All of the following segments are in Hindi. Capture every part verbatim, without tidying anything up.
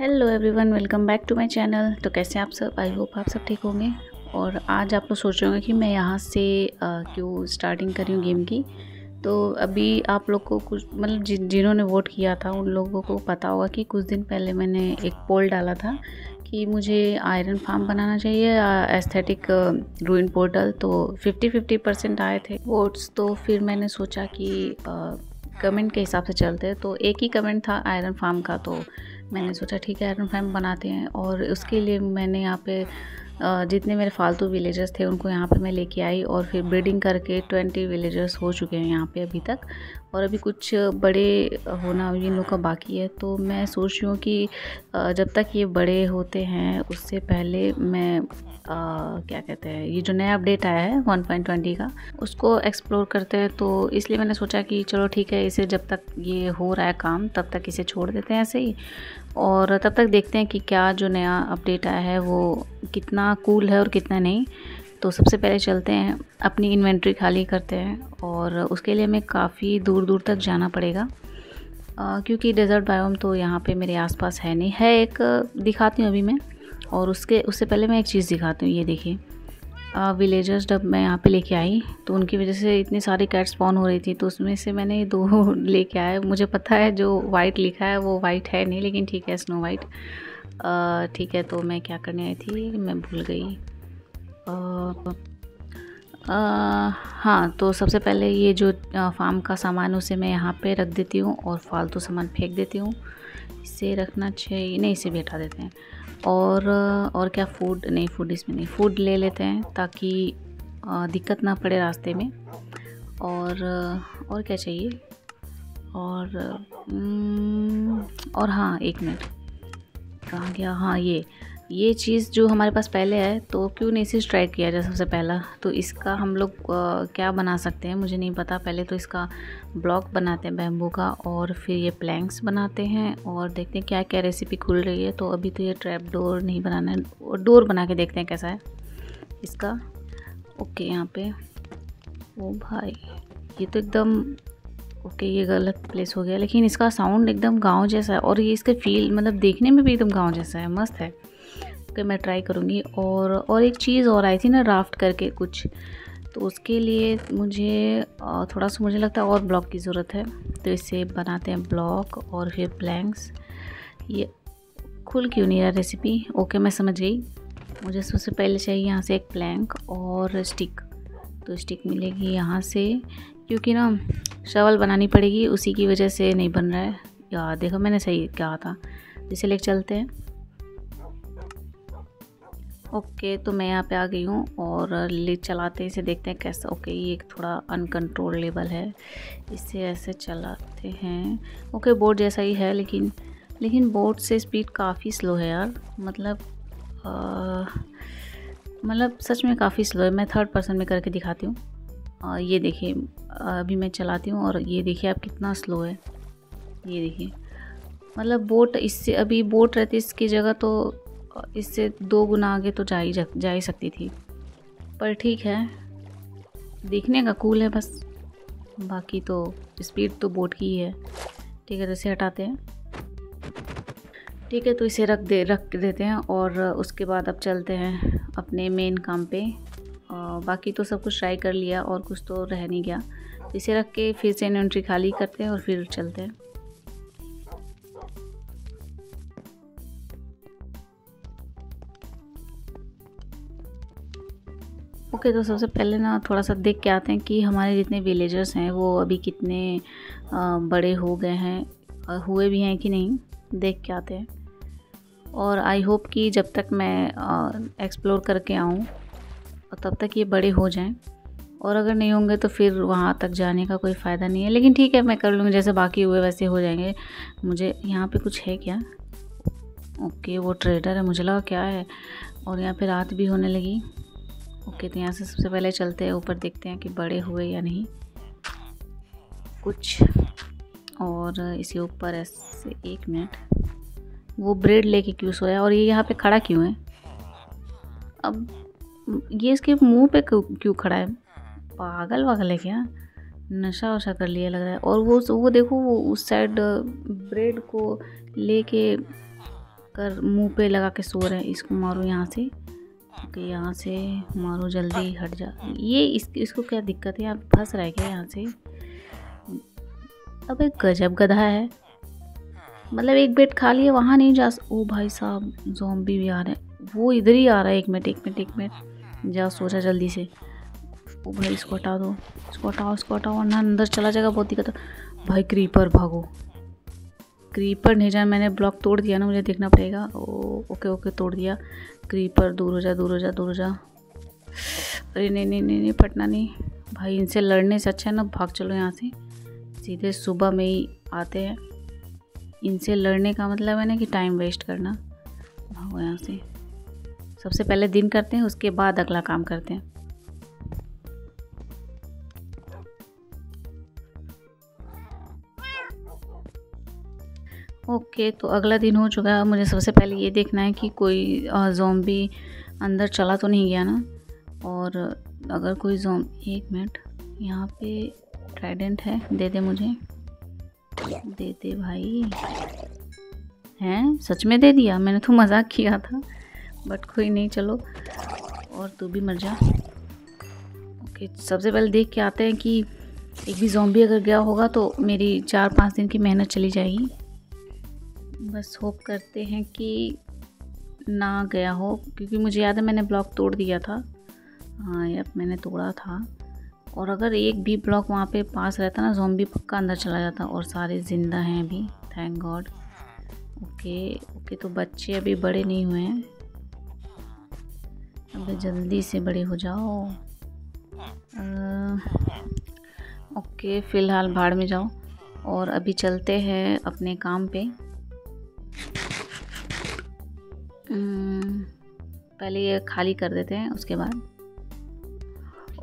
Hello everyone, welcome back to my channel. तो कैसे आप सब, आई होप आप सब ठीक होंगे। और आज आप लोग सोच रहे होंगे कि मैं यहाँ से आ, क्यों स्टार्टिंग कर रही हूँ गेम की। तो अभी आप लोग को कुछ मतलब जिन जिन्होंने वोट किया था उन लोगों को पता होगा कि कुछ दिन पहले मैंने एक पोल डाला था कि मुझे आयरन फार्म बनाना चाहिए एस्थेटिक रूइन पोर्टल। तो फिफ्टी फिफ्टी परसेंट आए थे वोट्स। तो फिर मैंने सोचा कि आ, कमेंट के हिसाब से चलते हैं। तो एक ही कमेंट था आयरन फार्म का, तो मैंने सोचा ठीक है आयरन फार्म बनाते हैं। और उसके लिए मैंने यहाँ पे जितने मेरे फालतू विलेजर्स थे उनको यहाँ पे मैं लेके आई और फिर ब्रीडिंग करके ट्वेंटी विलेजर्स हो चुके हैं यहाँ पे अभी तक। और अभी कुछ बड़े होना इन लोग का बाकी है। तो मैं सोच रही हूँ कि जब तक ये बड़े होते हैं उससे पहले मैं आ, क्या कहते हैं, ये जो नया अपडेट आया है वन पॉइंट ट्वेंटी का उसको एक्सप्लोर करते हैं। तो इसलिए मैंने सोचा कि चलो ठीक है, इसे जब तक ये हो रहा है काम तब तक इसे छोड़ देते हैं ऐसे ही, और तब तक देखते हैं कि क्या जो नया अपडेट आया है वो कितना कूल है और कितना नहीं। तो सबसे पहले चलते हैं, अपनी इन्वेंट्री खाली करते हैं। और उसके लिए हमें काफ़ी दूर दूर तक जाना पड़ेगा क्योंकि डेजर्ट बायोम तो यहाँ पे मेरे आसपास है नहीं। है, एक दिखाती हूँ अभी मैं। और उसके उससे पहले मैं एक चीज़ दिखाती हूँ, ये देखिए विलेजर्स जब मैं यहाँ पे लेके आई तो उनकी वजह से इतनी सारी कैट स्पॉन हो रही थी। तो उसमें से मैंने दो लेके आए। मुझे पता है जो वाइट लिखा है वो वाइट है नहीं, लेकिन ठीक है स्नो वाइट ठीक है। तो मैं क्या करने आई थी मैं भूल गई। आ, आ, हाँ, तो सबसे पहले ये जो फार्म का सामान उसे मैं यहाँ पे रख देती हूँ और फालतू सामान फेंक देती हूँ। इसे रखना चाहिए नहीं, इसे भी हटा देते हैं। और और क्या फूड नहीं, फूड इसमें नहीं, फूड ले लेते हैं ताकि दिक्कत ना पड़े रास्ते में। और और क्या चाहिए, और और हाँ एक मिनट कहाँ गया, हाँ ये ये चीज़ जो हमारे पास पहले है तो क्यों नहीं इसे ट्राई किया जाए सबसे पहला। तो इसका हम लोग क्या बना सकते हैं मुझे नहीं पता। पहले तो इसका ब्लॉक बनाते हैं बैम्बू का, और फिर ये प्लैंक्स बनाते हैं और देखते हैं क्या क्या रेसिपी खुल रही है। तो अभी तो ये ट्रैप डोर नहीं बनाना है, डोर बना के देखते हैं कैसा है इसका। ओके, यहाँ पे ओ भाई ये तो एकदम ओके, ये गलत प्लेस हो गया। लेकिन इसका साउंड एकदम गाँव जैसा है और ये इसके फील मतलब देखने में भी एकदम गाँव जैसा है, मस्त है। ओके, मैं ट्राई करूँगी। और और एक चीज़ और आई थी ना राफ्ट करके कुछ, तो उसके लिए मुझे थोड़ा सा मुझे लगता है और ब्लॉक की ज़रूरत है। तो इसे बनाते हैं ब्लॉक और फिर प्लैंक्स। ये खुल क्यों नहीं रहा रेसिपी। ओके, मैं समझ गई। मुझे सबसे पहले चाहिए यहाँ से एक प्लैंक और स्टिक। तो स्टिक मिलेगी यहाँ से, क्योंकि ना शवल बनानी पड़ेगी, उसी की वजह से नहीं बन रहा है यार। देखो मैंने सही कहा था। इसे लेके चलते हैं। ओके, तो मैं यहाँ पे आ गई हूँ और ले चलाते इसे, देखते हैं कैसा। ओके, ये एक थोड़ा अनकंट्रोलेबल है, इसे ऐसे चलाते हैं। ओके, बोट जैसा ही है, लेकिन लेकिन बोट से स्पीड काफ़ी स्लो है यार। मतलब आ, मतलब सच में काफ़ी स्लो है। मैं थर्ड पर्सन में करके दिखाती हूँ। ये देखिए अभी मैं चलाती हूँ और ये देखिए आप कितना स्लो है। ये देखिए मतलब बोट, इससे अभी बोट रहती इसकी जगह तो इससे दो गुना आगे तो जा ही जा ही सकती थी, पर ठीक है देखने का कूल है बस। बाकी तो स्पीड तो बोट की ही है। ठीक है, तो इसे हटाते हैं। ठीक है, तो इसे रख दे रख देते हैं। और उसके बाद अब चलते हैं अपने मेन काम पे। आ, बाकी तो सब कुछ ट्राई कर लिया और कुछ तो रह नहीं गया। तो इसे रख के फिर से इन्वेंट्री खाली करते हैं और फिर चलते हैं। ओके, तो सबसे पहले ना थोड़ा सा देख के आते हैं कि हमारे जितने विलेजर्स हैं वो अभी कितने बड़े हो गए हैं, हुए भी हैं कि नहीं, देख के आते हैं। और आई होप कि जब तक मैं एक्सप्लोर करके आऊँ तब तक ये बड़े हो जाएं, और अगर नहीं होंगे तो फिर वहाँ तक जाने का कोई फ़ायदा नहीं है। लेकिन ठीक है, मैं कर लूँगी, जैसे बाकी हुए वैसे हो जाएंगे। मुझे यहाँ पे कुछ है क्या? ओके, वो ट्रेडर है, मुझे लगा क्या है। और यहाँ पे रात भी होने लगी। ओके, तो यहाँ से सबसे पहले चलते हैं ऊपर, देखते हैं कि बड़े हुए या नहीं कुछ। और इसके ऊपर ऐसे एक मिनट, वो ब्रेड लेके क्यों सोया और ये यहाँ पे खड़ा क्यों है? अब ये इसके मुंह पे क्यों खड़ा है? पागल वागल है क्या, नशा वशा कर लिया लग रहा है। और वो वो देखो वो उस साइड ब्रेड को लेके कर मुंह पे लगा के सो रहा है। इसको मारो यहाँ से, ओके यहाँ से मारो, जल्दी हट जा। ये इस, इसको क्या दिक्कत है, यहाँ फंस रहा है क्या यहाँ से। अब एक गजब गधा है, मतलब एक बेड खाली है, वहाँ नहीं जा। ओ भाई साहब ज़ॉम्बी भी आ रहे हैं, वो इधर ही आ रहा है। एक मिनट एक मिनट एक मिनट, जा सो जा जल्दी से। ओ भाई इसको हटा दो, इसको हटाओ इसको हटाओ, वरना अंदर चला जाएगा, बहुत दिक्कत। भाई क्रीपर भागो, क्रीपर नहीं जाए, मैंने ब्लॉक तोड़ दिया ना, मुझे देखना पड़ेगा। ओ ओके ओके तोड़ दिया। क्रीपर दूर हो जा दूर हो जा दूर हो जा। अरे नहीं नहीं नहीं नहीं फटना नहीं भाई, इनसे लड़ने से अच्छा है ना भाग चलो यहाँ से। सीधे सुबह में ही आते हैं, इनसे लड़ने का मतलब है ना कि टाइम वेस्ट करना। भागो यहाँ से, सबसे पहले दिन करते हैं उसके बाद अगला काम करते हैं। ओके okay, तो अगला दिन हो चुका है। मुझे सबसे पहले ये देखना है कि कोई ज़ॉम्बी अंदर चला तो नहीं गया ना। और अगर कोई ज़ॉम्बी, एक मिनट, यहाँ पे ट्राइडेंट है, दे दे मुझे, दे दे भाई। हैं सच में दे दिया, मैंने तो मजाक किया था, बट कोई नहीं चलो। और तू भी मर जा। ओके okay, सबसे पहले देख के आते हैं कि एक भी ज़ॉम्बी अगर गया होगा तो मेरी चार पाँच दिन की मेहनत चली जाएगी। बस होप करते हैं कि ना गया हो, क्योंकि मुझे याद है मैंने ब्लॉक तोड़ दिया था। हाँ यार मैंने तोड़ा था, और अगर एक भी ब्लॉक वहाँ पे पास रहता ना, ज़ॉम्बी पक्का अंदर चला जाता। और सारे ज़िंदा हैं अभी, थैंक गॉड। ओके ओके, तो बच्चे अभी बड़े नहीं हुए हैं, अबे जल्दी से बड़े हो जाओ। आ, ओके फ़िलहाल भाड़ में जाओ, और अभी चलते हैं अपने काम पे। पहले ये खाली कर देते हैं उसके बाद।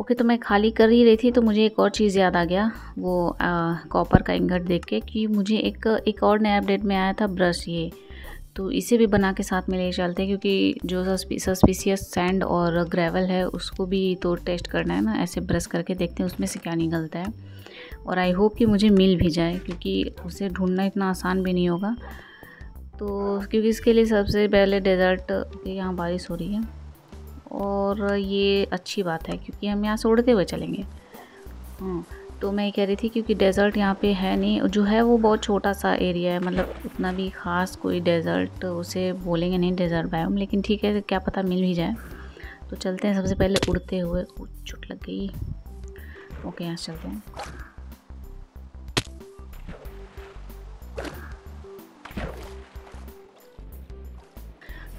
ओके तो मैं खाली कर ही रही थी तो मुझे एक और चीज़ याद आ गया, वो कॉपर का इंगट देख के, कि मुझे एक एक और नया अपडेट में आया था ब्रश। ये तो इसे भी बना के साथ में ले चलते हैं, क्योंकि जो सस्पिशियस सैंड और ग्रेवल है उसको भी तो टेस्ट करना है ना। ऐसे ब्रश करके देखते हैं उसमें से क्या निकलता है, और आई होप कि मुझे मिल भी जाए, क्योंकि उसे ढूंढना इतना आसान भी नहीं होगा। तो क्योंकि इसके लिए सबसे पहले डेजर्ट, यहाँ बारिश हो रही है और ये अच्छी बात है क्योंकि हम यहाँ से उड़ते हुए चलेंगे। हाँ तो मैं कह रही थी क्योंकि डेजर्ट यहाँ पे है नहीं, जो है वो बहुत छोटा सा एरिया है, मतलब उतना भी ख़ास कोई डेजर्ट उसे बोलेंगे नहीं डेजर्ट बायोम, लेकिन ठीक है क्या पता मिल भी जाए। तो चलते हैं सबसे पहले उड़ते हुए। चोट लग गई। ओके यहाँ से चलते हैं।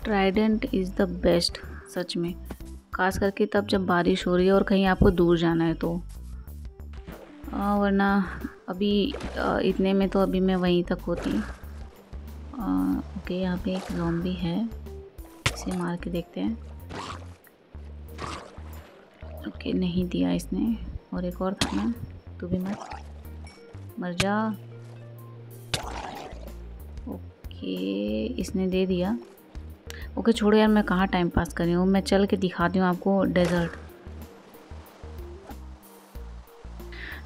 ट्राइडेंट इज़ द बेस्ट सच में, खास करके तब जब बारिश हो रही है और कहीं आपको दूर जाना है तो, आ, वरना अभी आ, इतने में तो अभी मैं वहीं तक होती। आ, ओके यहाँ पे एक ज़ॉम्बी है, इसे मार के देखते हैं। ओके नहीं दिया इसने, और एक और था ना, तू भी मर मर जा। ओके इसने दे दिया। ओके छोड़ो यार, मैं कहाँ टाइम पास कर रही हूँ, मैं चल के दिखाती हूँ आपको डेजर्ट।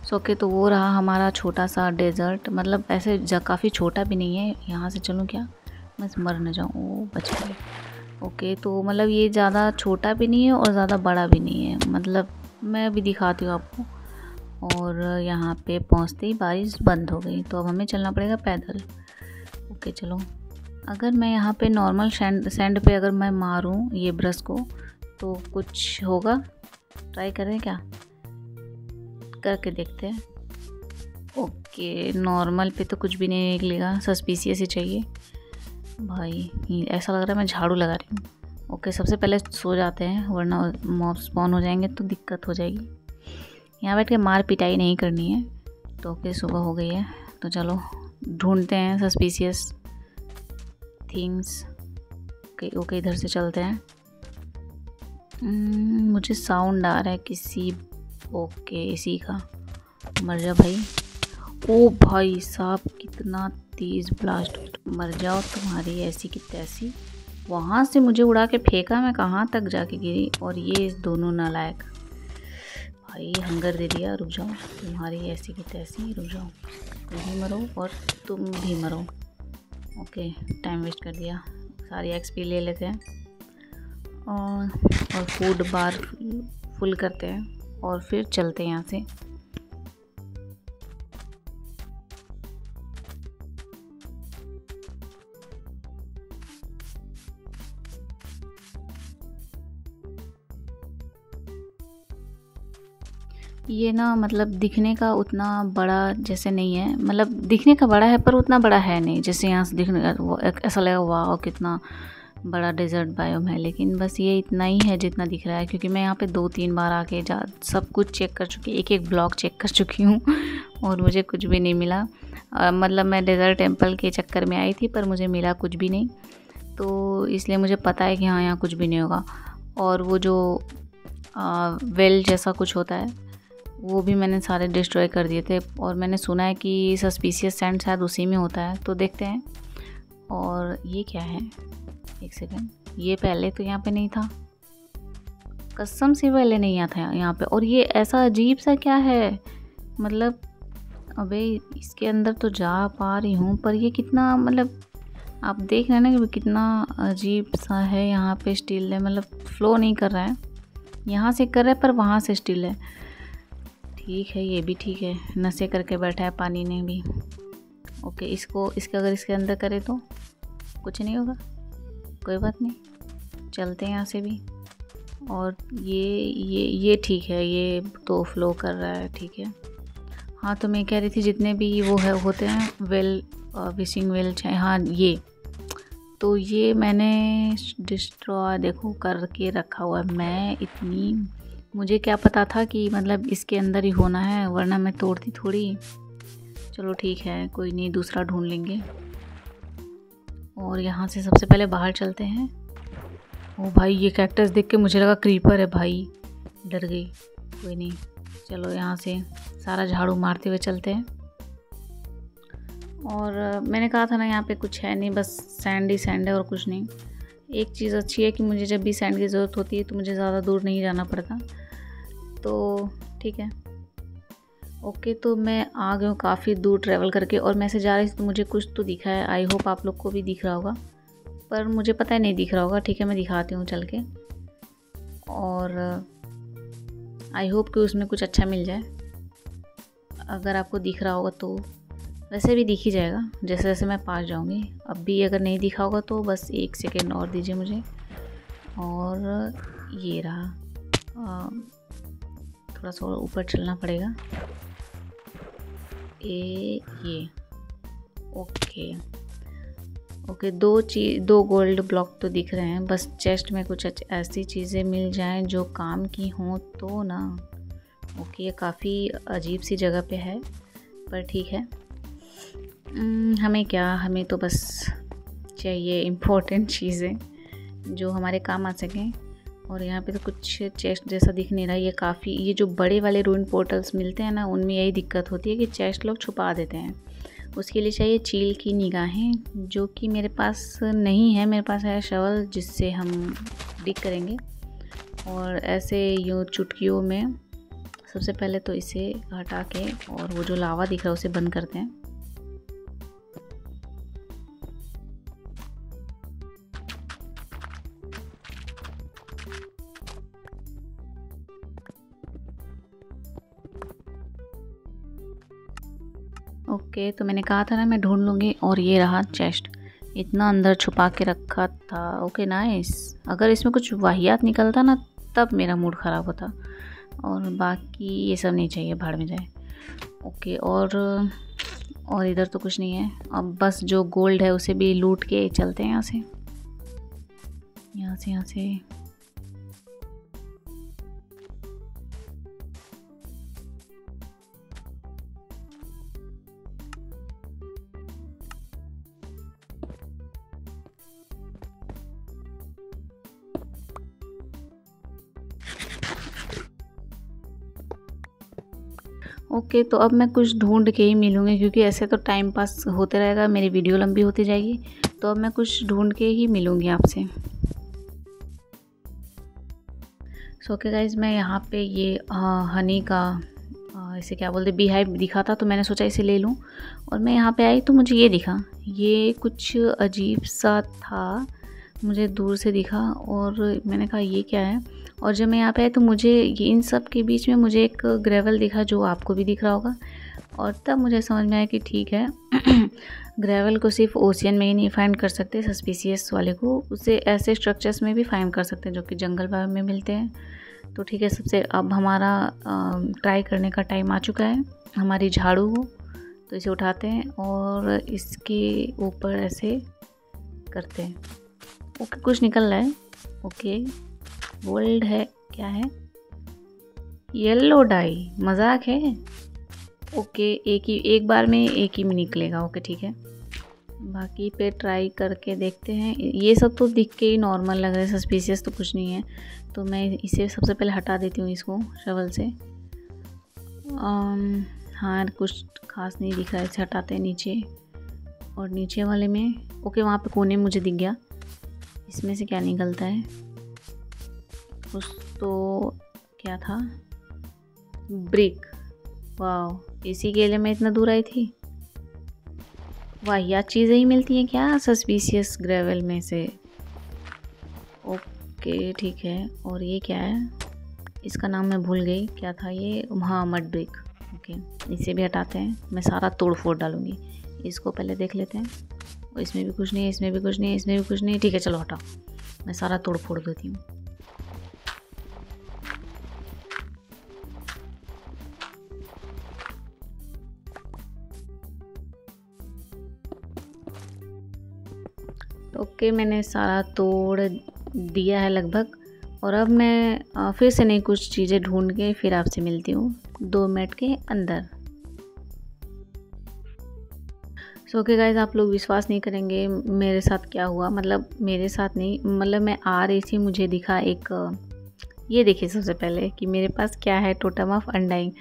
सो ओके तो वो रहा हमारा छोटा सा डेजर्ट, मतलब ऐसे काफ़ी छोटा भी नहीं है। यहाँ से चलूँ क्या, बस मर न जाऊँ। ओ बच गए। ओके तो मतलब ये ज़्यादा छोटा भी नहीं है और ज़्यादा बड़ा भी नहीं है, मतलब मैं अभी दिखाती हूँ आपको। और यहाँ पे पहुँचते ही बारिश बंद हो गई, तो अब हमें चलना पड़ेगा पैदल। ओके चलो, अगर मैं यहाँ पे नॉर्मल सैंड सैंड पे अगर मैं मारूं ये ब्रश को तो कुछ होगा, ट्राई करें क्या, करके देखते हैं। ओके नॉर्मल पे तो कुछ भी नहीं निकलेगा, सस्पिशियस ही चाहिए। भाई ऐसा लग रहा है मैं झाड़ू लगा रही हूँ। ओके सबसे पहले सो जाते हैं, वरना मॉब स्पॉन हो जाएंगे तो दिक्कत हो जाएगी। यहाँ बैठ के मार पिटाई नहीं करनी है। तो ओके सुबह हो गई है, तो चलो ढूंढते हैं सस्पिशियस थिंग्स। ओके ओके इधर से चलते हैं। hmm, मुझे साउंड आ रहा है किसी, ओके इसी का, मर जा भाई। ओ भाई साहब कितना तेज़ ब्लास्ट, मर जाओ तुम्हारी ऐसी की तैसी। वहाँ से मुझे उड़ा के फेंका, मैं कहाँ तक जाके गिरी। और ये इस दोनों नालायक, भाई हंगर दे दिया। रुक जाओ तुम्हारी ऐसी की तैसी, रुक जाओ, तुम भी मरो और तुम भी मरो। ओके टाइम वेस्ट कर दिया। सारी एक्सपी ले लेते हैं और और फूड बार फुल करते हैं और फिर चलते हैं यहाँ से। ये ना मतलब दिखने का उतना बड़ा जैसे नहीं है, मतलब दिखने का बड़ा है पर उतना बड़ा है नहीं, जैसे यहाँ से दिखने का वो ऐसा लगा हुआ और कितना बड़ा डेजर्ट बायोम है, लेकिन बस ये इतना ही है जितना दिख रहा है। क्योंकि मैं यहाँ पे दो तीन बार आके जा सब कुछ चेक कर चुकी, एक एक ब्लॉक चेक कर चुकी हूँ और मुझे कुछ भी नहीं मिला। आ, मतलब मैं डेजर्ट टेम्पल के चक्कर में आई थी पर मुझे मिला कुछ भी नहीं, तो इसलिए मुझे पता है कि हाँ यहाँ कुछ भी नहीं होगा। और वो जो आ, वेल जैसा कुछ होता है वो भी मैंने सारे डिस्ट्रॉय कर दिए थे, और मैंने सुना है कि सस्पिशियस सेंट शायद उसी में होता है, तो देखते हैं। और ये क्या है, एक सेकेंड, ये पहले तो यहाँ पे नहीं था, कसम से पहले नहीं यहाँ था यहाँ पे। और ये ऐसा अजीब सा क्या है, मतलब अबे इसके अंदर तो जा पा रही हूँ पर ये कितना, मतलब आप देख रहे हैं ना कि कितना अजीब सा है यहाँ पे। स्टिल है, मतलब फ्लो नहीं कर रहा है, यहाँ से कर रहा है पर वहाँ से स्टिल है। ठीक है, ये भी ठीक है, नशे करके बैठा है पानी ने भी। ओके, इसको इसके अगर इसके अंदर करें तो कुछ नहीं होगा, कोई बात नहीं, चलते हैं यहाँ से भी। और ये ये ये ठीक है, ये तो फ्लो कर रहा है, ठीक है। हाँ, तो मैं कह रही थी जितने भी वो है होते हैं वेल, विशिंग वेल चाहे, हाँ ये तो ये मैंने डिस्ट्रॉय देखो करके रखा हुआ है। मैं इतनी, मुझे क्या पता था कि मतलब इसके अंदर ही होना है, वरना मैं तोड़ती थोड़ी। चलो ठीक है, कोई नहीं, दूसरा ढूंढ लेंगे। और यहाँ से सबसे पहले बाहर चलते हैं। ओ भाई, ये कैक्टस देख के मुझे लगा क्रीपर है भाई, डर गई। कोई नहीं, चलो यहाँ से सारा झाड़ू मारते हुए चलते हैं। और मैंने कहा था ना यहाँ पे कुछ है नहीं, बस सैंड ही सैंड है और कुछ नहीं। एक चीज़ अच्छी है कि मुझे जब भी सैंड की ज़रूरत होती है तो मुझे ज़्यादा दूर नहीं जाना पड़ता, तो ठीक है। ओके, तो मैं आ गई हूँ काफ़ी दूर ट्रैवल करके, और मैं से जा रही थी तो मुझे कुछ तो दिखा है। आई होप आप लोग को भी दिख रहा होगा, पर मुझे पता है नहीं दिख रहा होगा। ठीक है, मैं दिखाती हूँ चल के, और आई होप कि उसमें कुछ अच्छा मिल जाए। अगर आपको दिख रहा होगा तो वैसे भी दिख ही जाएगा जैसे जैसे मैं पास जाऊंगी। अब भी अगर नहीं दिखा होगा तो बस एक सेकेंड और दीजिए मुझे। और ये रहा, आ, थोड़ा सा ऊपर चलना पड़ेगा। ए ये ओके ओके, दो चीज दो गोल्ड ब्लॉक तो दिख रहे हैं। बस चेस्ट में कुछ ऐसी चीज़ें मिल जाएं जो काम की हों तो ना। ओके, ये काफ़ी अजीब सी जगह पे है पर ठीक है। हमें क्या, हमें तो बस चाहिए इम्पोर्टेंट चीज़ें जो हमारे काम आ सकें। और यहाँ पे तो कुछ चेस्ट जैसा दिख नहीं रहा। ये काफ़ी, ये जो बड़े वाले रूइन पोर्टल्स मिलते हैं ना, उनमें यही दिक्कत होती है कि चेस्ट लोग छुपा देते हैं। उसके लिए चाहिए चील की निगाहें, जो कि मेरे पास नहीं है। मेरे पास है शवल जिससे हम डिग करेंगे। और ऐसे यूँ चुटकियों में सबसे पहले तो इसे हटा के, और वो जो लावा दिख रहा है उसे बंद करते हैं। ओके okay, तो मैंने कहा था ना मैं ढूंढ लूँगी। और ये रहा चेस्ट, इतना अंदर छुपा के रखा था। Okay okay, nice. अगर इसमें कुछ वाहियात निकलता ना तब मेरा मूड ख़राब होता, और बाकी ये सब नहीं चाहिए, भाड़ में जाए। ओके okay, और और इधर तो कुछ नहीं है। अब बस जो गोल्ड है उसे भी लूट के चलते हैं यहाँ से यहाँ से यहाँ से ओके okay, तो अब मैं कुछ ढूंढ के ही मिलूँगी, क्योंकि ऐसे तो टाइम पास होते रहेगा, मेरी वीडियो लंबी होती जाएगी। तो अब मैं कुछ ढूंढ के ही मिलूँगी आपसे। सो ओके गाइज, मैं यहाँ पे ये आ, हनी का आ, इसे क्या बोलते, बीहाइव दिखा था, तो मैंने सोचा इसे ले लूँ। और मैं यहाँ पे आई तो मुझे ये दिखा, ये कुछ अजीब सा था। मुझे दूर से दिखा और मैंने कहा ये क्या है। और जब मैं यहाँ पे आया तो मुझे ये इन सब के बीच में मुझे एक ग्रेवल दिखा जो आपको भी दिख रहा होगा, और तब मुझे समझ में आया कि ठीक है ग्रेवल को सिर्फ ओशियन में ही नहीं फाइंड कर सकते, सस्पिशियस वाले को उसे ऐसे स्ट्रक्चर्स में भी फाइंड कर सकते हैं जो कि जंगल वायु में मिलते हैं। तो ठीक है, सबसे अब हमारा ट्राई करने का टाइम आ चुका है। हमारी झाड़ू हो तो इसे उठाते हैं और इसके ऊपर ऐसे करते हैं। ओके, कुछ निकल रहा है। ओके, गोल्ड है, क्या है, येलो डाई, मजाक है। ओके, एक ही एक बार में एक ही में निकलेगा। ओके ठीक है, बाकी पे ट्राई करके देखते हैं। ये सब तो दिख के ही नॉर्मल लग रहा है, सस्पिशियस तो कुछ नहीं है। तो मैं इसे सबसे पहले हटा देती हूँ इसको शवल से। आम, हाँ कुछ खास नहीं दिख रहा है, इसे हटाते हैं नीचे और नीचे वाले में। ओके, वहाँ पे कोने मुझे दिख गया। इसमें से क्या निकलता है, कुछ तो क्या था, ब्रिक। वाह, इसी के लिए मैं इतना दूर आई थी। वाह, यह चीज़ें ही मिलती हैं क्या सस्पिशियस ग्रेवल में से। ओके ठीक है, और ये क्या है, इसका नाम मैं भूल गई, क्या था ये, हाँ मड ब्रिक। ओके, इसे भी हटाते हैं, मैं सारा तोड़ फोड़ डालूँगी। इसको पहले देख लेते हैं। और इसमें भी कुछ नहीं, इसमें भी कुछ नहीं, इसमें भी कुछ नहीं। ठीक है चलो हटाओ, मैं सारा तोड़ फोड़ देती हूँ। ओके, मैंने सारा तोड़ दिया है लगभग, और अब मैं फिर से नई कुछ चीज़ें ढूंढ के फिर आपसे मिलती हूँ दो मिनट के अंदर। सो ओके गाइज, आप लोग विश्वास नहीं करेंगे मेरे साथ क्या हुआ। मतलब मेरे साथ नहीं, मतलब मैं आ रही थी, मुझे दिखा एक, ये देखिए सबसे पहले कि मेरे पास क्या है, टोटम ऑफ अनडाइंग।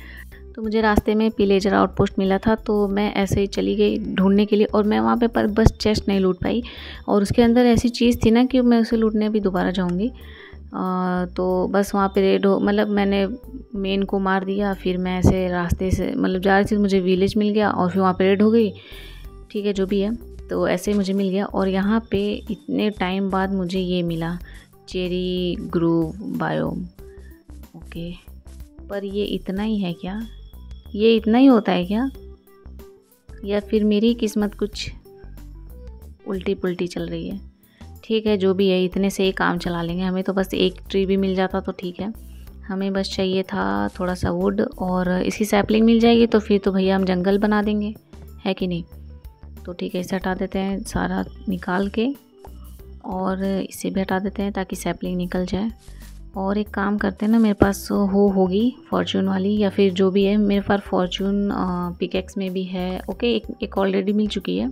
तो मुझे रास्ते में पिलेजर आउटपोस्ट मिला था, तो मैं ऐसे ही चली गई ढूंढने के लिए। और मैं वहाँ पे पर बस चेस्ट नहीं लूट पाई, और उसके अंदर ऐसी चीज़ थी ना कि मैं उसे लूटने भी दोबारा जाऊँगी। तो बस वहाँ पे रेड हो, मतलब मैंने मेन को मार दिया, फिर मैं ऐसे रास्ते से मतलब जा रही थी, मुझे विलेज मिल गया और फिर वहाँ पर रेड हो गई। ठीक है जो भी है, तो ऐसे मुझे मिल गया। और यहाँ पे इतने टाइम बाद मुझे ये मिला, चेरी ग्रूव बायोम। ओके, पर ये इतना ही है क्या, ये इतना ही होता है क्या, या फिर मेरी किस्मत कुछ उल्टी पुल्टी चल रही है। ठीक है जो भी है, इतने से ही काम चला लेंगे। हमें तो बस एक ट्री भी मिल जाता तो ठीक है, हमें बस चाहिए था थोड़ा सा वुड, और इसकी सैपलिंग मिल जाएगी तो फिर तो भैया हम जंगल बना देंगे, है कि नहीं। तो ठीक है, इसे हटा देते हैं सारा निकाल के, और इसे भी हटा देते हैं ताकि सैपलिंग निकल जाए। और एक काम करते हैं ना, मेरे पास हो होगी फॉर्चून वाली, या फिर जो भी है मेरे पास फॉर्चून पिकेक्स में भी है। ओके, एक एक ऑलरेडी मिल चुकी है,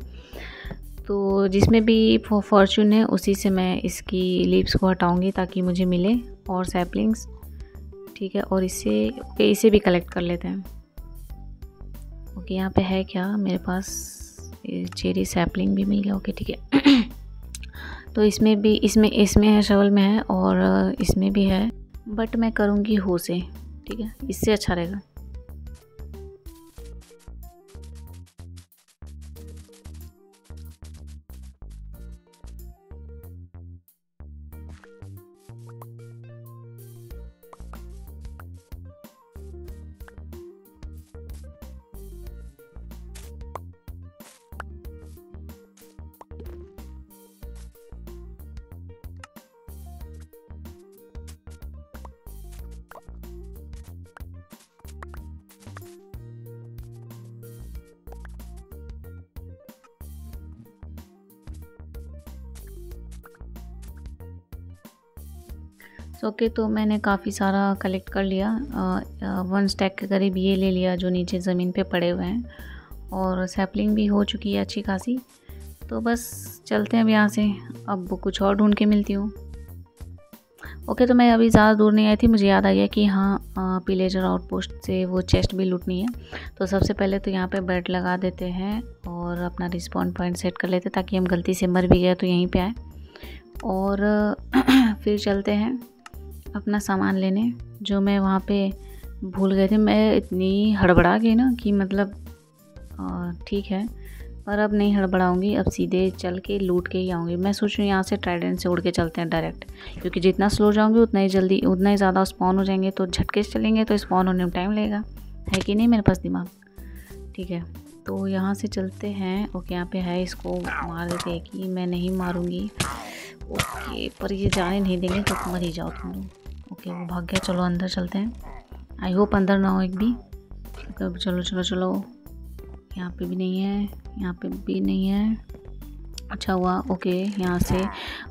तो जिसमें भी फॉर्चून है उसी से मैं इसकी लीव्स को हटाऊँगी ताकि मुझे मिले और सैपलिंग्स। ठीक है, और इसे ओके इसे भी कलेक्ट कर लेते हैं। ओके, यहाँ पे है क्या मेरे पास, चेरी सैपलिंग भी मिल गया। ओके ठीक है तो इसमें भी इसमें इसमें है, शवल में है और इसमें भी है, बट मैं करूँगी हो से। ठीक है, इससे अच्छा रहेगा। ओके okay, तो मैंने काफ़ी सारा कलेक्ट कर लिया। आ, वन स्टैक के करीब ये ले लिया जो नीचे ज़मीन पे पड़े हुए हैं, और सैपलिंग भी हो चुकी है अच्छी खासी। तो बस चलते हैं अब यहाँ से, अब कुछ और ढूंढ के मिलती हूँ। ओके okay, तो मैं अभी ज़्यादा दूर नहीं आई थी, मुझे याद आ गया कि हाँ पिलेजर आउटपोस्ट से वो चेस्ट भी लूटनी है। तो सबसे पहले तो यहाँ पर बेड लगा देते हैं और अपना रिस्पॉन्ड पॉइंट सेट कर लेते हैं, ताकि हम गलती से मर भी गए तो यहीं पर आए। और फिर चलते हैं अपना सामान लेने जो मैं वहाँ पे भूल गई थी। मैं इतनी हड़बड़ा गई ना कि मतलब ठीक है, पर अब नहीं हड़बड़ाऊँगी, अब सीधे चल के लूट के ही आऊँगी। मैं सोच रही हूँ यहाँ से ट्राइडेंट से उड़ के चलते हैं डायरेक्ट, क्योंकि जितना स्लो जाऊँगी उतना ही जल्दी उतना ही ज़्यादा स्पॉन हो जाएंगे, तो झटके से चलेंगे तो स्पॉन होने में टाइम लगेगा। है कि नहीं मेरे पास दिमाग? ठीक है, तो यहाँ से चलते हैं। ओके, यहाँ पे है, इसको मार देते हैं कि मैं नहीं मारूँगी। ओके, पर ये जाने नहीं देंगे, तो मर ही जाओ तुम लोग। ओके, वो भाग गया, चलो अंदर चलते हैं। आई होप अंदर ना हो एक भी। ओके, चलो चलो चलो, यहाँ पे भी नहीं है, यहाँ पे भी नहीं है, अच्छा हुआ। ओके, यहाँ से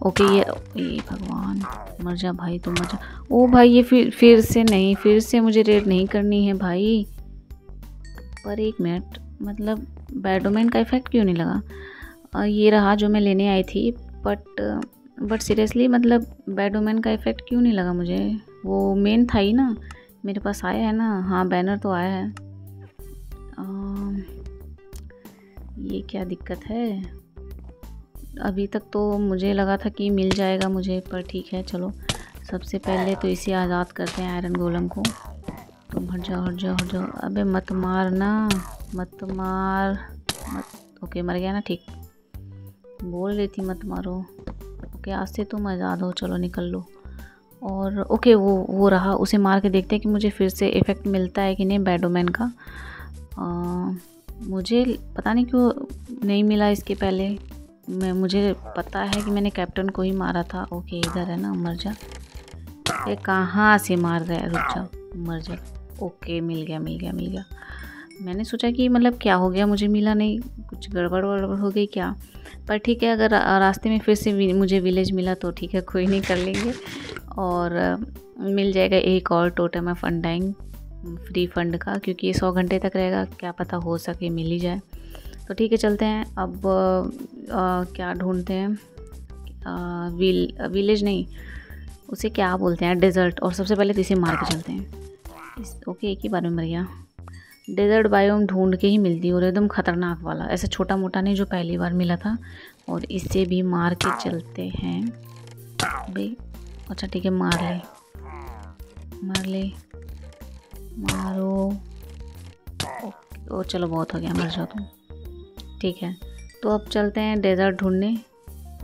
ओके ये ये भगवान, मर जा भाई तुम, मर जा। ओ भाई, ये फिर फिर से नहीं, फिर से मुझे रेड नहीं करनी है भाई। पर एक मिनट, मतलब बैडोमेन का इफ़ेक्ट क्यों नहीं लगा? ये रहा जो मैं लेने आई थी, बट बट सीरियसली मतलब बैडोमेन का इफ़ेक्ट क्यों नहीं लगा मुझे? वो मेन था ही ना, मेरे पास आया है ना। हाँ, बैनर तो आया है। आ, ये क्या दिक्कत है? अभी तक तो मुझे लगा था कि मिल जाएगा मुझे, पर ठीक है चलो। सबसे पहले तो इसे आज़ाद करते हैं, आयरन गोलम को। तुम हट जाओ हट जाओ हट जाओ, अबे मत मारना मत मार मत। ओके, मर गया ना, ठीक बोल रही थी मत मारो। ओके, आज से तुम आज़ाद हो, चलो निकल लो। और ओके, वो वो रहा, उसे मार के देखते हैं कि मुझे फिर से इफ़ेक्ट मिलता है कि नहीं बैडोमैन का। आ, मुझे पता नहीं क्यों नहीं मिला इसके पहले। मैं मुझे पता है कि मैंने कैप्टन को ही मारा था। ओके, इधर है ना, मर जा। ये कहाँ से मार रहा है, रुक जाओ, मर जा। ओके, मिल गया मिल गया मिल गया। मैंने सोचा कि मतलब क्या हो गया, मुझे मिला नहीं, कुछ गड़बड़ गड़बड़ हो गई क्या? पर ठीक है, अगर रास्ते में फिर से मुझे विलेज मिला तो ठीक है, कोई नहीं, कर लेंगे। और मिल जाएगा एक और totem of undying free fund का, क्योंकि ये सौ घंटे तक रहेगा, क्या पता हो सके मिल ही जाए। तो ठीक है, चलते हैं अब। आ, क्या ढूंढते हैं? विल विलेज नहीं, उसे क्या बोलते हैं, डेजर्ट। और सबसे पहले तो इसे मार के चलते हैं। इस, ओके, एक ही बार में मर गया। डेजर्ट बायोम ढूंढ के ही मिलती है, और एकदम ख़तरनाक वाला, ऐसा छोटा मोटा नहीं जो पहली बार मिला था। और इसे भी मार के चलते हैं भाई। अच्छा ठीक है, मार ले मार ले मारो। ओ चलो, बहुत हो गया, मर जाओ तुम। ठीक है, तो अब चलते हैं डेजर्ट ढूंढने,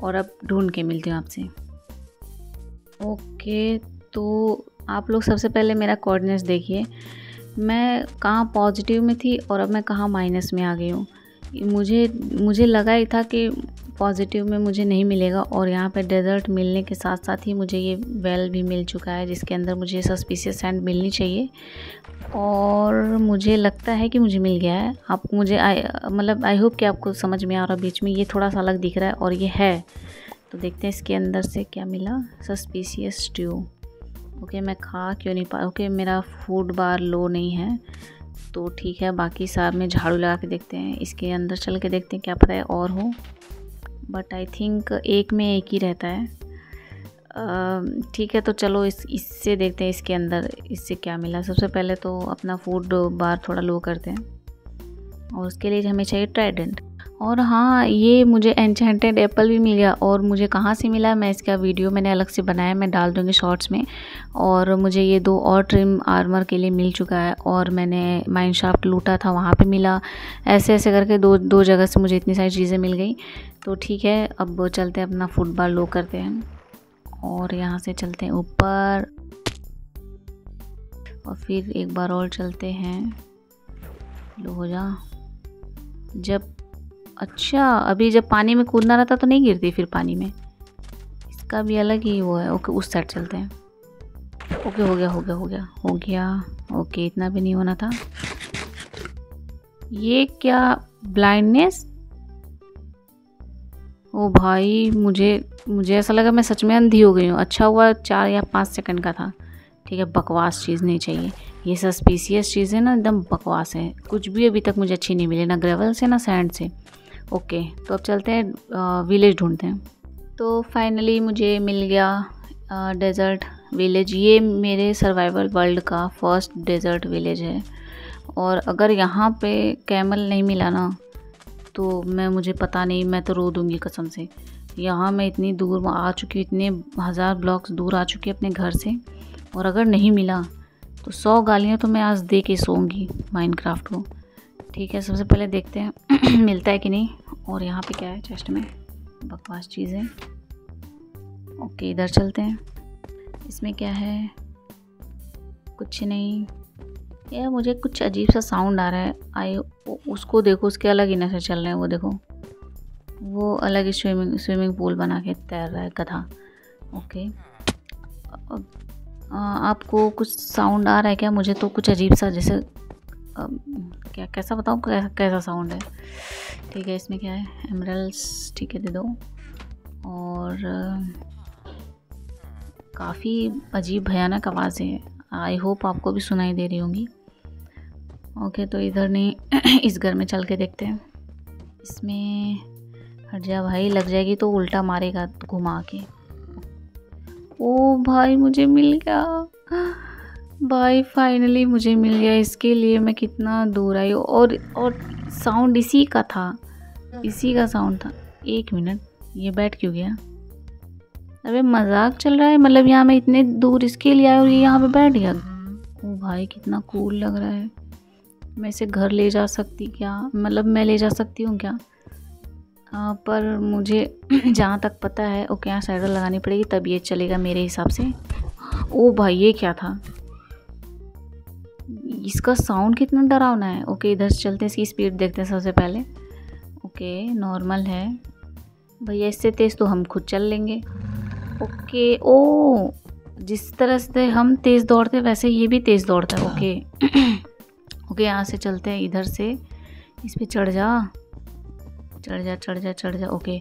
और अब ढूंढ के मिलती हूँ आपसे। ओके, तो आप लोग सबसे पहले मेरा कोऑर्डिनेट्स देखिए, मैं कहाँ पॉजिटिव में थी और अब मैं कहाँ माइनस में आ गई हूँ। मुझे मुझे लगा ही था कि पॉजिटिव में मुझे नहीं मिलेगा, और यहाँ पे डेजर्ट मिलने के साथ साथ ही मुझे ये वेल भी मिल चुका है, जिसके अंदर मुझे सस्पिशियस सैंड मिलनी चाहिए। और मुझे लगता है कि मुझे मिल गया है। आप मुझे आई मतलब आई होप कि आपको समझ में आ रहा है। बीच में ये थोड़ा सा अलग दिख रहा है, और ये है, तो देखते हैं इसके अंदर से क्या मिला। Suspicious stew. ओके, मैं खा क्यों नहीं पा। ओके, मेरा फूड बार लो नहीं है, तो ठीक है। बाकी साहब में झाड़ू लगा के देखते हैं, इसके अंदर चल के देखते हैं, क्या पता है और हो। बट आई थिंक एक में एक ही रहता है। ठीक है, तो चलो इस इससे देखते हैं इसके अंदर इससे क्या मिला। सबसे पहले तो अपना फूड बार थोड़ा लो करते हैं, और उसके लिए हमें चाहिए ट्राइडेंट। और हाँ, ये मुझे एन्चेंटेड एप्पल भी मिल गया, और मुझे कहाँ से मिला, मैं इसका वीडियो मैंने अलग से बनाया, मैं डाल दूँगी शॉर्ट्स में। और मुझे ये दो और ट्रिम आर्मर के लिए मिल चुका है, और मैंने माइनशाफ्ट लूटा था, वहाँ पे मिला। ऐसे ऐसे करके दो दो जगह से मुझे इतनी सारी चीज़ें मिल गई। तो ठीक है, अब चलते हैं, अपना फुटबॉल लो करते हैं, और यहाँ से चलते हैं ऊपर, और फिर एक बार और चलते हैं। लो हो जा। जब अच्छा, अभी जब पानी में कूदना रहता तो नहीं गिरती फिर पानी में, इसका भी अलग ही वो है। ओके, उस साइड चलते हैं। ओके, हो गया हो गया हो गया हो गया। ओके, इतना भी नहीं होना था। ये क्या ब्लाइंडनेस? ओ भाई, मुझे मुझे ऐसा लगा मैं सच में अंधी हो गई हूँ। अच्छा हुआ चार या पाँच सेकंड का था। ठीक है, बकवास चीज़ नहीं चाहिए। ये सस्पिशियस चीज़ है ना, एकदम बकवास है, कुछ भी अभी तक मुझे अच्छी नहीं मिली, ना ग्रेवल से ना सैंड से। ओके, तो अब चलते हैं विलेज ढूंढते हैं। तो फाइनली मुझे मिल गया डेजर्ट विलेज। ये मेरे सर्वाइवल वर्ल्ड का फर्स्ट डेजर्ट विलेज है, और अगर यहाँ पे कैमल नहीं मिला ना तो मैं मुझे पता नहीं, मैं तो रो दूँगी कसम से। यहाँ मैं इतनी दूर आ चुकी हूँ, इतने हज़ार ब्लॉक्स दूर आ चुकी हूँ अपने घर से, और अगर नहीं मिला तो सौ गालियाँ तो मैं आज दे के सोऊँगी माइनक्राफ्ट को। ठीक है, सबसे पहले देखते हैं मिलता है कि नहीं। और यहाँ पे क्या है चेस्ट में बकवास चीज़ें। ओके इधर चलते हैं, इसमें क्या है कुछ नहीं। ये मुझे कुछ अजीब सा साउंड आ रहा है। आई उसको देखो, उसके अलग ही नशे चल रहे हैं। वो देखो वो अलग ही स्विमिंग स्विमिंग पूल बना के तैर रहा है गधा। ओके आ, आपको कुछ साउंड आ रहा है क्या? मुझे तो कुछ अजीब सा जैसे आ, क्या कैसा बताऊँ कैसा कैसा साउंड है। ठीक है इसमें क्या है एमरल्ड्स, ठीक है दे दो। और काफ़ी अजीब भयानक आवाज़ें हैं, आई होप आपको भी सुनाई दे रही होंगी। ओके तो इधर नहीं, इस घर में चल के देखते हैं। इसमें हट जा भाई, लग जाएगी तो उल्टा मारेगा घुमा के। ओ भाई मुझे मिल गया भाई, फाइनली मुझे मिल गया। इसके लिए मैं कितना दूर आई। और और साउंड इसी का था, इसी का साउंड था। एक मिनट ये बैठ क्यों गया? अबे मजाक चल रहा है, मतलब यहाँ मैं इतने दूर इसके लिए आई और ये यहाँ पे बैठ गया। ओ भाई कितना कूल लग रहा है। मैं इसे घर ले जा सकती क्या? मतलब मैं ले जा सकती हूँ क्या? आ, पर मुझे जहाँ तक पता है ओके यहाँ साइडर लगानी पड़ेगी तब ये चलेगा मेरे हिसाब से। ओ भाई ये क्या था? इसका साउंड कितना डरावना है। ओके इधर से चलते हैं, इसकी स्पीड देखते हैं सबसे पहले। ओके नॉर्मल है भैया, इससे तेज़ तो हम खुद चल लेंगे। ओके ओ जिस तरह से हम तेज़ दौड़ते वैसे ये भी तेज़ दौड़ता है। ओके ओके यहाँ से चलते हैं, इधर से इस पर चढ़ जा चढ़ जा चढ़ जा चढ़ जा। ओके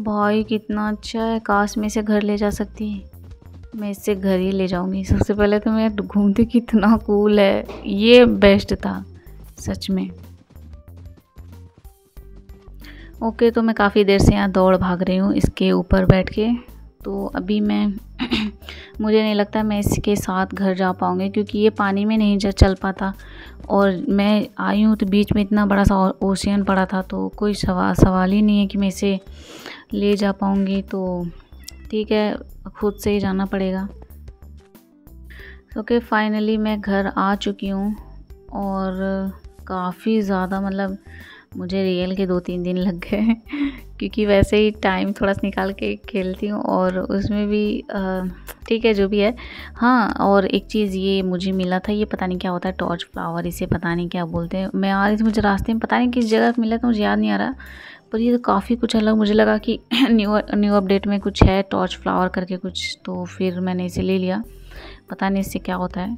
भाई कितना अच्छा है, काश मैं इसे घर ले जा सकती। मैं इससे घर ही ले जाऊंगी। सबसे पहले तो मैं घूमती, कितना कूल है ये, बेस्ट था सच में। ओके तो मैं काफ़ी देर से यहाँ दौड़ भाग रही हूँ इसके ऊपर बैठ के। तो अभी मैं मुझे नहीं लगता मैं इसके साथ घर जा पाऊँगी क्योंकि ये पानी में नहीं जा चल पाता। और मैं आई हूँ तो बीच में इतना बड़ा सा ओशियन पड़ा था, तो कोई सवाल सवाल ही नहीं है कि मैं इसे ले जा पाऊँगी। तो ठीक है खुद से ही जाना पड़ेगा। ओके फाइनली मैं घर आ चुकी हूँ और काफ़ी ज़्यादा, मतलब मुझे रियल के दो तीन दिन लग गए क्योंकि वैसे ही टाइम थोड़ा सा निकाल के खेलती हूँ और उसमें भी ठीक है जो भी है। हाँ और एक चीज़ ये मुझे मिला था, ये पता नहीं क्या होता है, टॉर्च फ्लावर इसे पता नहीं क्या बोलते हैं। मैं आ रही थी, मुझे रास्ते में पता नहीं किस जगह मिला था, मुझे याद नहीं आ रहा। पर ये तो काफ़ी कुछ अलग, मुझे लगा कि न्यू न्यू अपडेट में कुछ है टॉर्च फ्लावर करके कुछ, तो फिर मैंने इसे ले लिया। पता नहीं इससे क्या होता है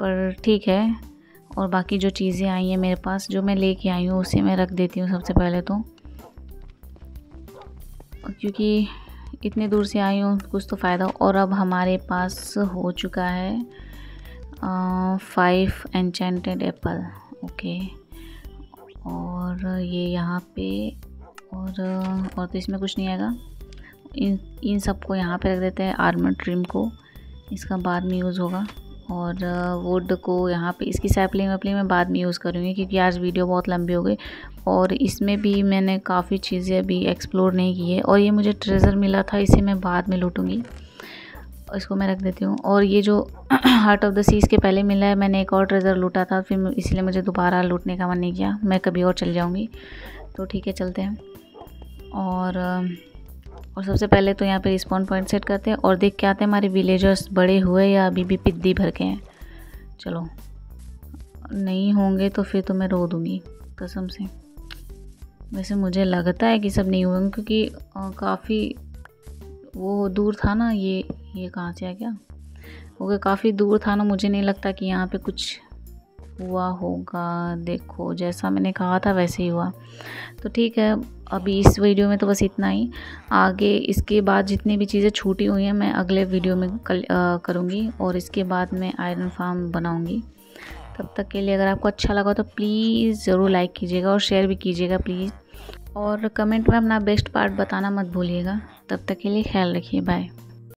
पर ठीक है। और बाकी जो चीज़ें आई हैं मेरे पास जो मैं लेके आई हूँ उसे मैं रख देती हूँ सबसे पहले तो, क्योंकि इतने दूर से आई हूँ कुछ तो फ़ायदा। और अब हमारे पास हो चुका है फाइव एन्चेंटेड एप्पल। ओके और ये यहाँ पे और और तो इसमें कुछ नहीं आएगा। इन इन सबको यहाँ पे रख देते हैं। आर्मर ट्रिम को इसका बाद में यूज़ होगा और वुड को यहाँ पे इसकी सैपलिंग वैपलिंग में बाद में यूज़ करूँगी क्योंकि आज वीडियो बहुत लंबी हो गई। और इसमें भी मैंने काफ़ी चीज़ें अभी एक्सप्लोर नहीं की है। और ये मुझे ट्रेज़र मिला था, इसे मैं बाद में लूटूंगी। इसको मैं रख देती हूँ। और ये जो हार्ट ऑफ द सीज के पहले मिला है, मैंने एक और ट्रेज़र लूटा था फिर इसलिए मुझे दोबारा लूटने का मन नहीं किया, मैं कभी और चल जाऊँगी। तो ठीक है चलते हैं। और और सबसे पहले तो यहाँ पे रिस्पॉन पॉइंट सेट करते हैं और देख के आते हैं हमारे विलेजर्स बड़े हुए या अभी भी पिद्दी भर के हैं। चलो नहीं होंगे तो फिर तो मैं रो दूँगी कसम से। वैसे मुझे लगता है कि सब नहीं हुए क्योंकि काफ़ी वो दूर था ना। ये ये कहाँ से आ गया? ओके काफ़ी दूर था ना, मुझे नहीं लगता कि यहाँ पे कुछ हुआ होगा। देखो जैसा मैंने कहा था वैसे ही हुआ। तो ठीक है अभी इस वीडियो में तो बस इतना ही। आगे इसके बाद जितनी भी चीज़ें छूटी हुई हैं मैं अगले वीडियो में करूँगी और इसके बाद मैं आयरन फार्म बनाऊँगी। तब तक के लिए अगर आपको अच्छा लगा तो प्लीज़ ज़रूर लाइक कीजिएगा और शेयर भी कीजिएगा प्लीज़। और कमेंट में अपना बेस्ट पार्ट बताना मत भूलिएगा। तब तक के लिए ख्याल रखिए, बाय।